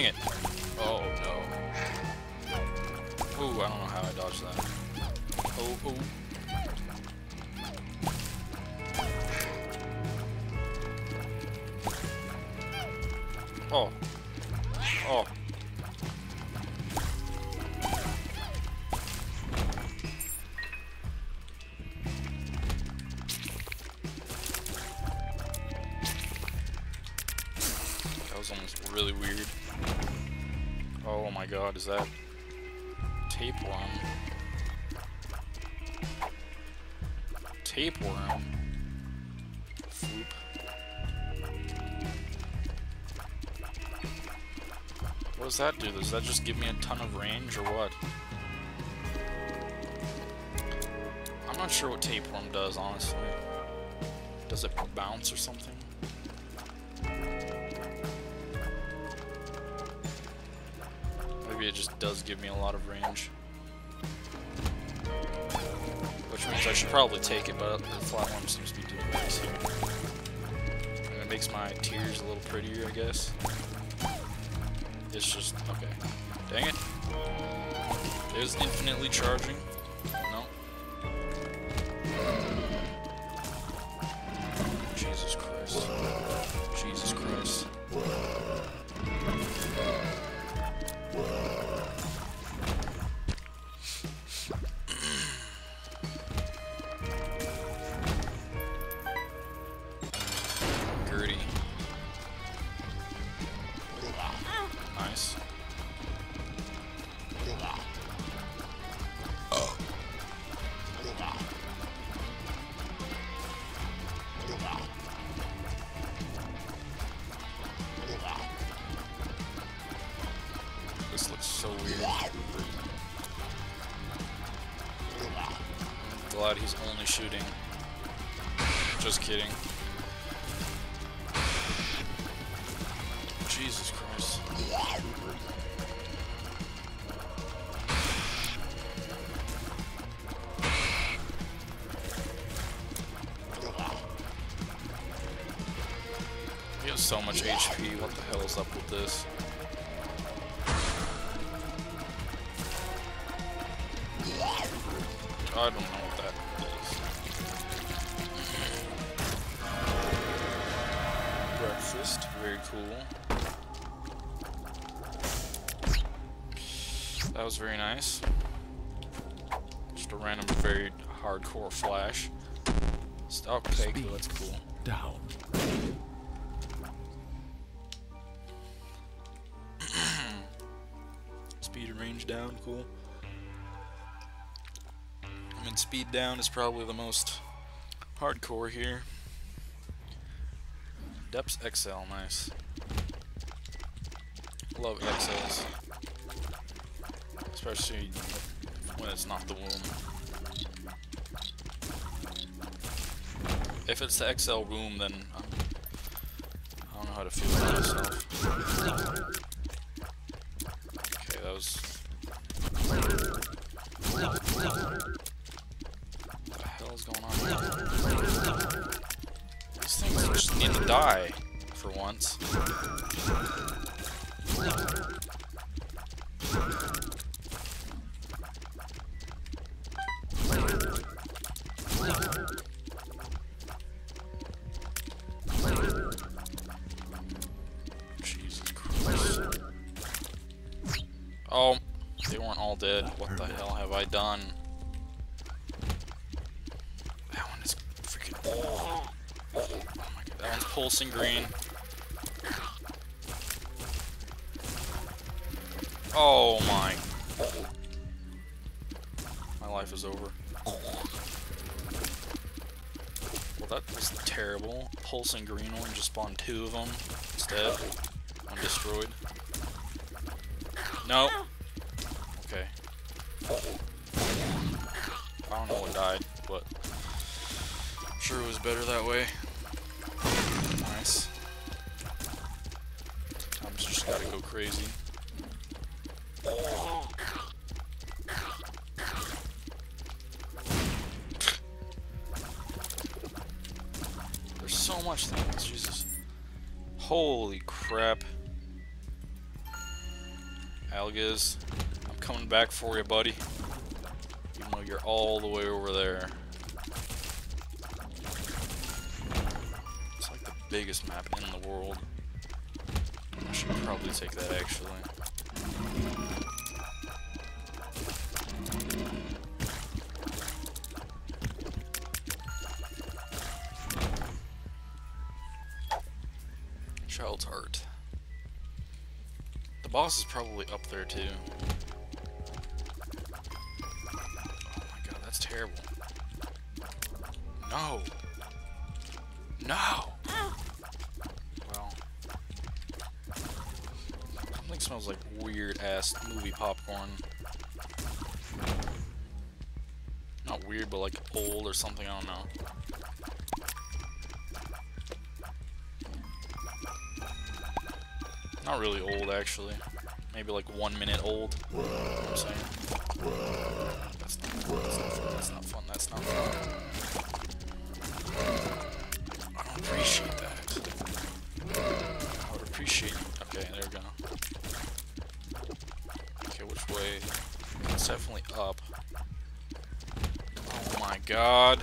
Dang it. Oh, no. Ooh, I don't know how I dodged that. Oh, oh. Oh. Oh. That was almost really weird. Oh my god, is that Tapeworm? Tapeworm? Floop. What does that do? Does that just give me a ton of range or what? I'm not sure what Tapeworm does, honestly. Does it bounce or something? Maybe it just does give me a lot of range. Which means I should probably take it, but the flatworm seems to be doing nice here. And it makes my tears a little prettier, I guess. It's just, okay. Dang it. There's infinitely charging. No. Jesus Christ. Jesus Christ. This looks so weird. I'm glad he's only shooting. Just kidding. Jesus Christ. He has so much HP. What the hell is up with this? I don't know what that is. Breakfast, very cool. That was very nice. Just a random, very hardcore flash. Okay, cool, that's cool. Down. Speed and range down, cool. I mean, speed down is probably the most hardcore here. Depths XL, nice. Love XLs. Especially when it's not the womb. If it's the XL womb, then I don't know how to feel about myself. Okay, that was... Die for once. Jesus Christ. Oh, they weren't all dead. What the hell have I done? That one is freaking. Oh, oh. That one's pulsing green. Oh my. My life is over. Well, that was terrible. Pulsing green one just spawned two of them instead. One destroyed. No. Okay. I don't know what died, but sure it was better that way. Sometimes you just gotta go crazy. There's so much things, Jesus. Holy crap. Algiz, I'm coming back for you, buddy. Even though you're all the way over there. It's like the biggest map in the world. I should probably take that, actually. Child's Heart. The boss is probably up there, too. Oh my god, that's terrible. No! No! Well. Something smells like weird-ass movie popcorn. Not weird, but like old or something, I don't know. Not really old, actually. Maybe like 1 minute old. You know what I'm saying? That's not fun. That's not fun. I don't appreciate that. I would appreciate... Okay, there we go. Okay, which way? It's definitely up. Oh my god.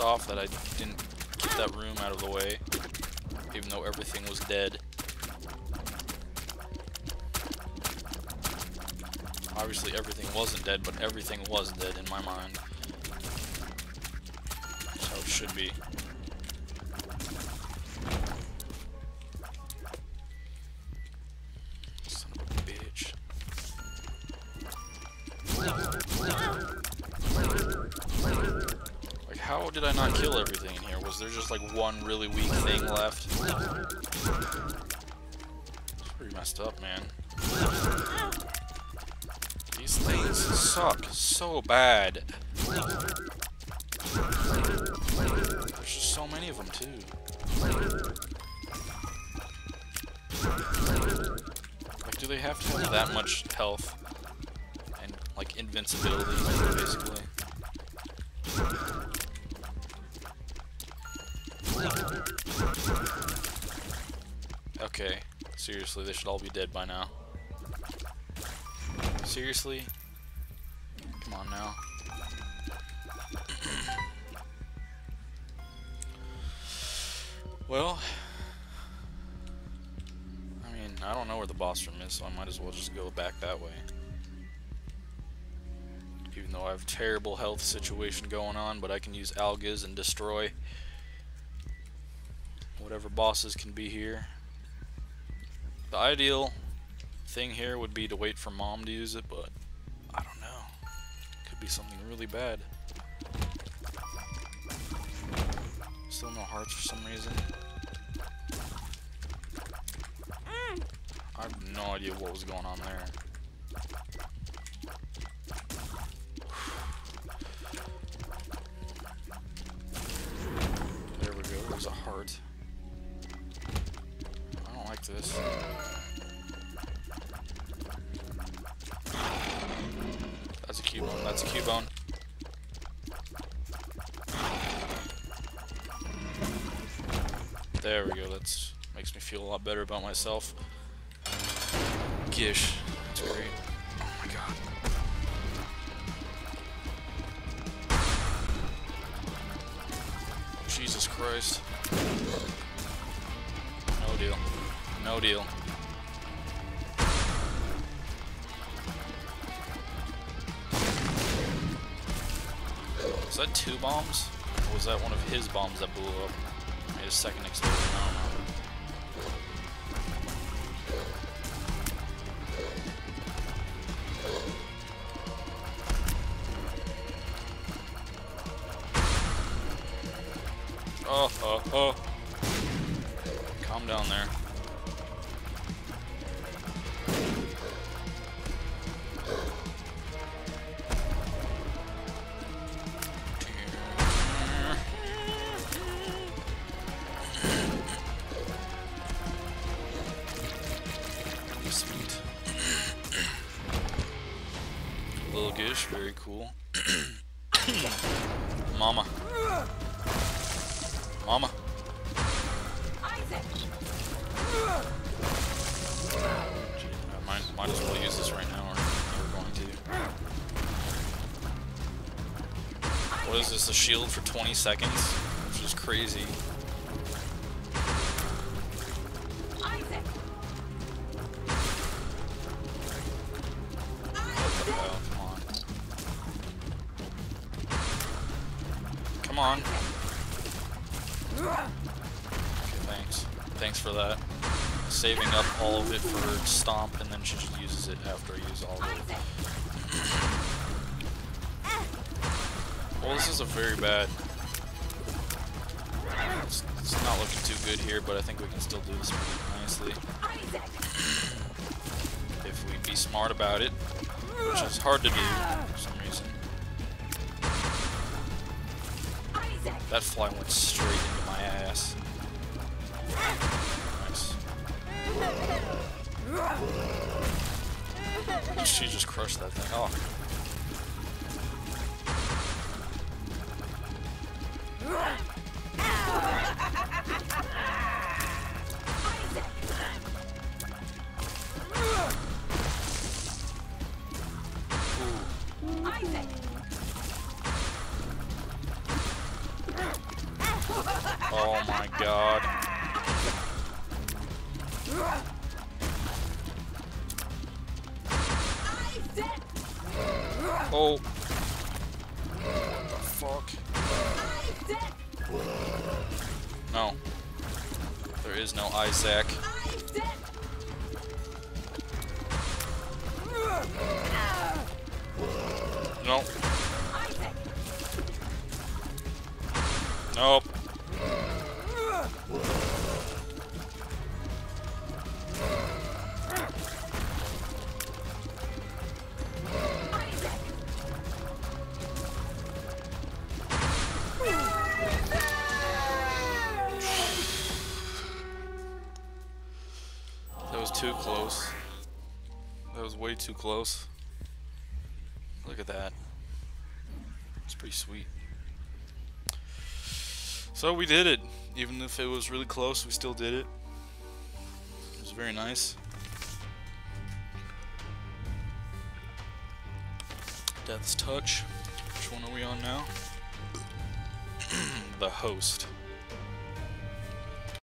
Off that I didn't keep that room out of the way, even though everything was dead. Obviously everything wasn't dead, but everything was dead in my mind. That's how it should be. Son of a bitch. How did I not kill everything in here? Was there just like one really weak thing left? It's pretty messed up, man. These things suck so bad. There's just so many of them, too. Like, do they have to have that much health? And, like, invincibility, basically? Okay, seriously, they should all be dead by now. Seriously? Come on now. Well, I mean, I don't know where the boss room is, so I might as well just go back that way. Even though I have a terrible health situation going on, but I can use Algiz and destroy whatever bosses can be here. The ideal thing here would be to wait for Mom to use it, but I don't know. Could be something really bad. Still no hearts for some reason. I have no idea what was going on there. There we go, there's a heart. I don't like this. That's a Cubone, that's a Cubone. There we go, that makes me feel a lot better about myself. Gish, that's great. Oh my god. Jesus Christ. No deal. No deal. Was that two bombs? Or was that one of his bombs that blew up? Made a second explosion, I don't know. Oh, oh, oh. Calm down there. Little Gish, very cool. Mama. Mama. Gee, might as well use this right now, or we're going to. What is this, a shield for 20 seconds? Which is crazy. Come on. Okay, thanks. Thanks for that. Saving up all of it for her stomp, and then she just uses it after I use all of it. Well, this is a very bad... It's not looking too good here, but I think we can still do this pretty nicely. If we be smart about it, which is hard to do for some reason. That fly went straight into my ass. Nice. She just crushed that thing. Oh my god. Oh. Fuck. No. There is no Isaac. Nope. Nope. That was too close. That was way too close. Look at that. It's pretty sweet. So we did it. Even if it was really close, we still did it. It was very nice. Death's Touch. Which one are we on now? The Host.